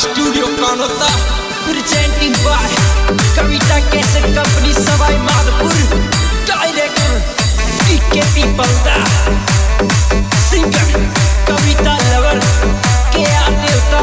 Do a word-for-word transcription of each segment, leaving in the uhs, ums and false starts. Studio कौन होता presenting by Kavita cassette company Sawai Madhopur director पीकेपी बलदा सिंगर कविता लवर के आर देवता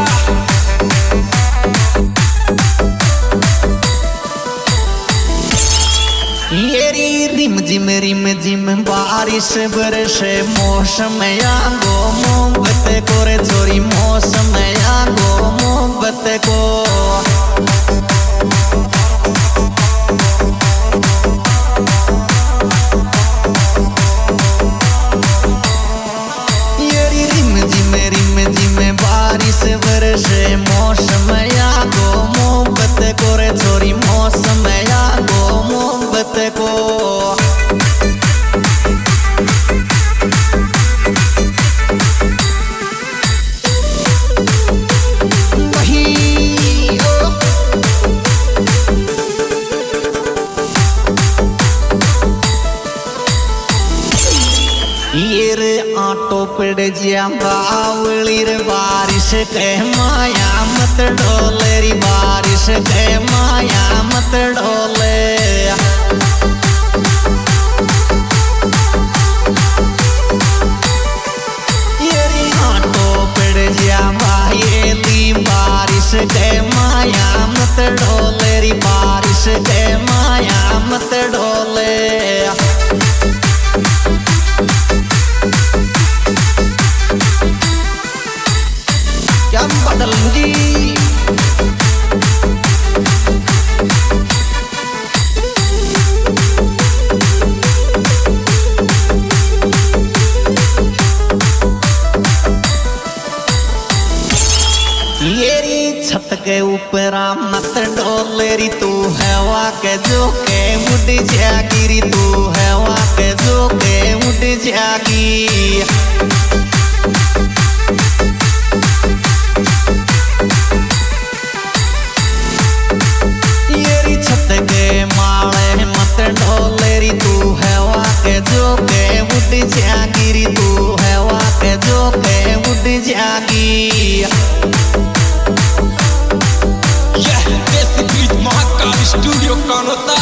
येरी रिम जिम रिम जिम बारिश बरस मौसम आंगो मोहब्बत कोरे जोरी मौसम आंगो मोहब्बत को येरी रिम जिम रिम जिम बारिश बरस मौसम आंगो मोहब्बत कोरे जोरी मौसम आंगो मोहब्बत को आटो पड़ जिया बावली रे बारिश के माया मत डोले री बारिश के माया मत डोले येरी आटो पड़ जिया बायली बारिश के माया मत डोले री बारिश के माया मत डोले छत के ऊपर मत डोलेरी तू हवा के जो के उड़ जागिरी तू हवा के जो के उड़ जागी येरी छत के माले मत डोलेरी तू हवा के जो के उड़ जागिरी तू हवा के जो के उड़ जागी स्टूडियो कौन होता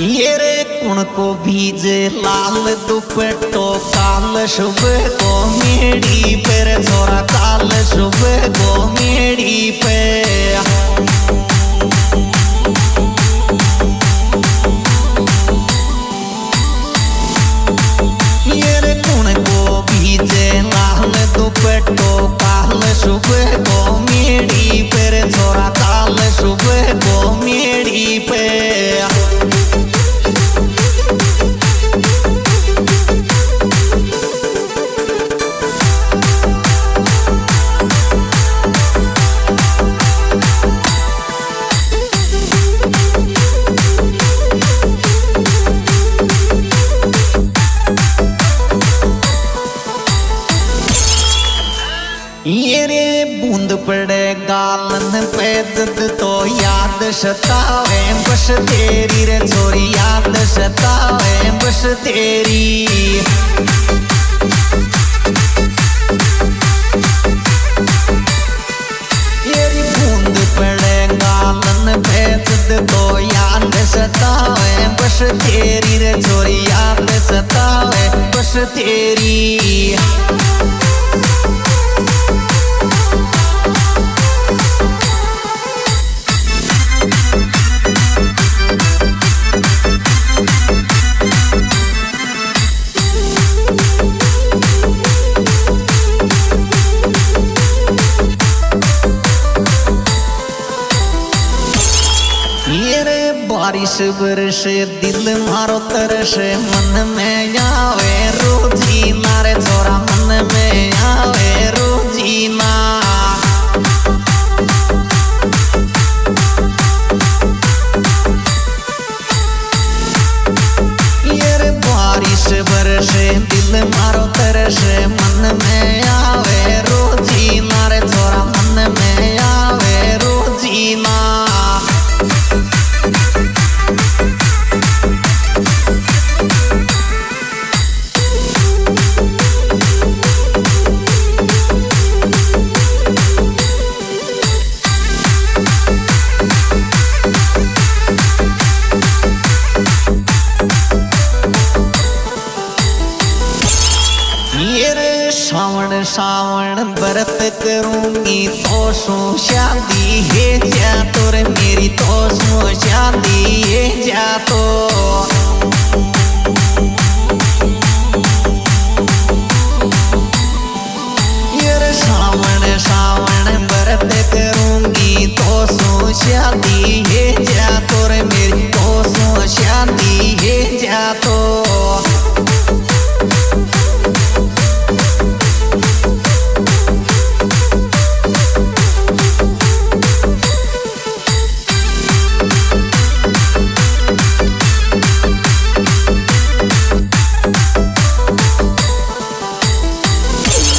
ये रे कुण को भीजे लाल दुपट्टो काल सुबह को मेड़ी पर छोरा काल सुबह को मेड़ी पे दुपट्टो काल सुबह को मेड़ी पर छोरा काल सुबह को मेड़ी पे बूंद पड़े गालन पे दद तो याद सतावे बस तेरी रे छोरी याद सतावे बस तेरी तेरी बूंद पड़े गालन पे दद तो याद सतावे बस तेरी रे छोरी याद सतावे बस तेरी बारिश बरसे दिल मारो तरसे मन में आवे रोजी नारे छोरा मन में आवे रोजी ना ये बारिश बरसे दिल मारो तरसे मन में आवे रोजी नारे छोरा हीरे सावन सावन व्रत करूंगी तो सो शादी है जा तो रे मेरी तो सो शादी है जा तो।